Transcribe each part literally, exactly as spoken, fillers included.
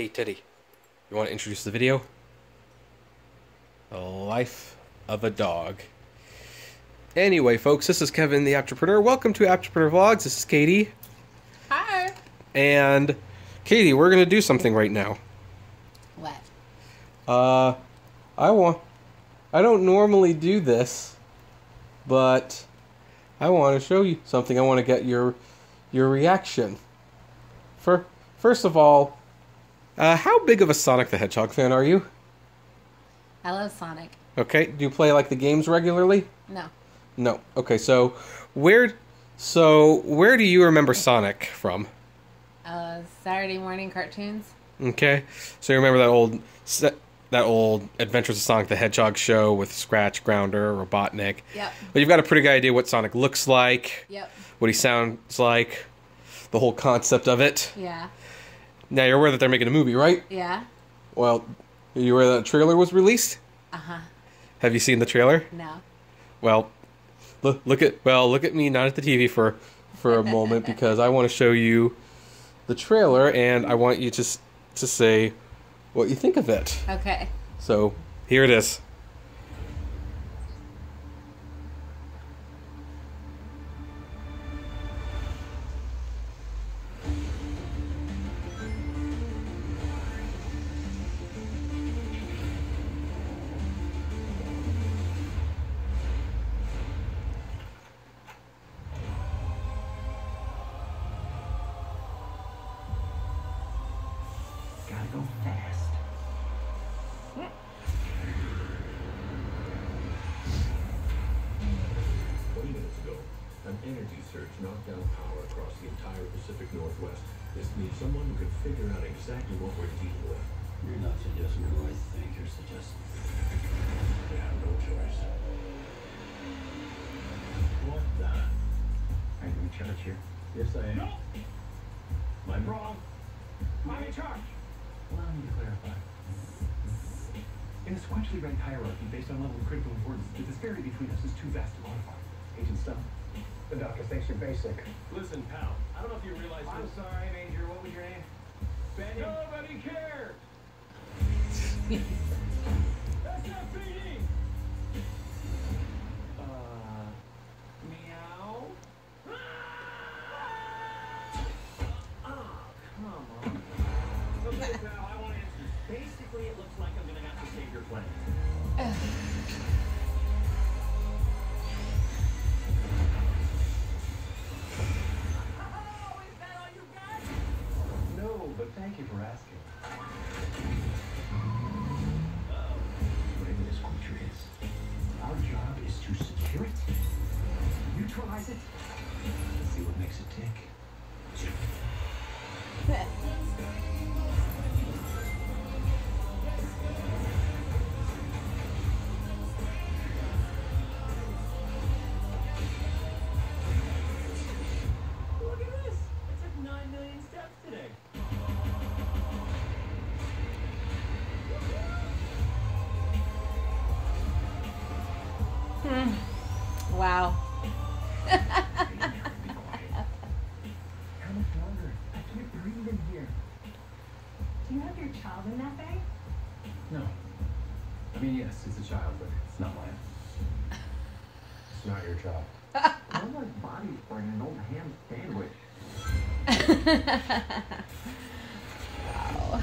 Hey, Teddy, you want to introduce the video? The Life of a Dog. Anyway, folks, this is Kevin, the Entrepreneur. Welcome to Entrepreneur Vlogs. This is Katie. Hi. And, Katie, we're going to do something right now. What? Uh, I want... I don't normally do this, but I want to show you something. I want to get your your reaction. For, first of all, uh, how big of a Sonic the Hedgehog fan are you? I love Sonic. Okay, do you play like the games regularly? No. No. Okay, so where so where do you remember Sonic from? Uh, Saturday morning cartoons. Okay, so you remember that old. Set That old Adventures of Sonic the Hedgehog show with Scratch, Grounder, Robotnik. Yep. But you've got a pretty good idea what Sonic looks like. Yep. What he sounds like. The whole concept of it. Yeah. Now you're aware that they're making a movie, right? Yeah. Well, are you aware that a trailer was released? Uh-huh. Have you seen the trailer? No. Well, look, look at well, look at me, not at the T V for for a moment, because I want to show you the trailer and I want you to to say what you think of it. Okay. So, here it is. Gotta go fast. An energy surge knocked down power across the entire Pacific Northwest. This means someone who can figure out exactly what we're dealing with. You're not suggesting the right thing, you're suggesting... We have no choice. What the... Are you in charge here? Yes, I am. No! I'm wrong. I'm in charge. Allow me to clarify. In a sequentially ranked hierarchy based on level of critical importance, the disparity between us is too vast to modify. Agent Stump. The doctor thinks you're basic. Listen, pal. I don't know if you realize... I'm this. sorry, Major. What was your name? Benny? Nobody cares! That's not beating! Uh... Meow? Oh, come on. Okay, pal. I want answers. Basically, it looks like I'm gonna have to save your planet. Thank you for asking. Uh-oh. Whatever this creature is, our job is to secure it, neutralize it, and see what makes it tick. Wow. How much longer? I can't breathe in here. Do you have your child in that bag? No. I mean, yes, it's a child, but it's not mine. It's not your child. No one's body's wearing an old ham sandwich. Wow.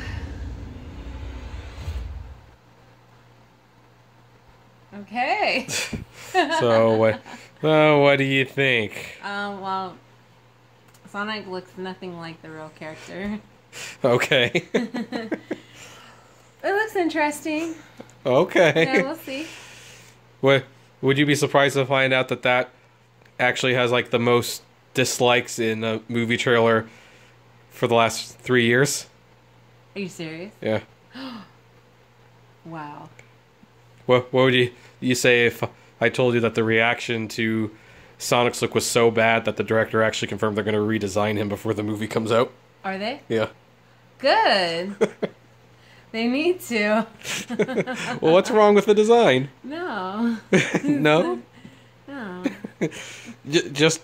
Okay. So what? Uh, what do you think? Um. Well, Sonic looks nothing like the real character. Okay. It looks interesting. Okay. Yeah, we'll see. What? Would you be surprised to find out that that actually has like the most dislikes in a movie trailer for the last three years? Are you serious? Yeah. Wow. What? What would you you say if I told you that the reaction to Sonic's look was so bad that the director actually confirmed they're going to redesign him before the movie comes out? Are they? Yeah. Good. They need to. Well, what's wrong with the design? No. No? No. J just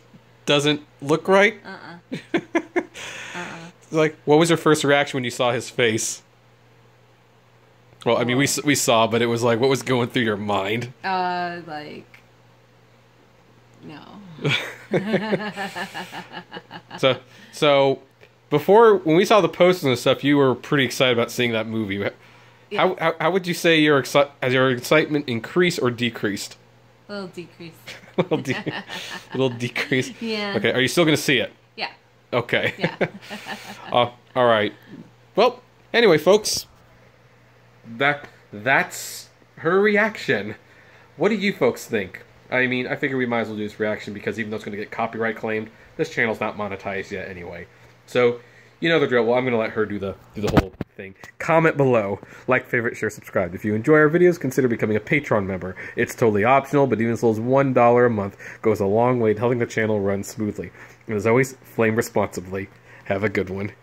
doesn't look right? Uh-uh. Uh-uh. Like, what was your first reaction when you saw his face? Well, I mean, we we saw, but it was like, what was going through your mind? Uh, like, no. so, so before, when we saw the posters and stuff, you were pretty excited about seeing that movie. How yeah. how, how would you say your exci has your excitement increased or decreased? A little decreased. a little, de a little decreased. Yeah. Okay. Are you still gonna see it? Yeah. Okay. Yeah. uh, all right. Well, anyway, folks. That that's her reaction. What do you folks think? I mean, I figure we might as well do this reaction because even though it's going to get copyright claimed, this channel's not monetized yet anyway. So, you know the drill. Well, I'm going to let her do the do the whole thing. Comment below, like, favorite, share, subscribe. If you enjoy our videos, consider becoming a Patreon member. It's totally optional, but even as little as one dollar a month goes a long way to helping the channel run smoothly. And as always, flame responsibly. Have a good one.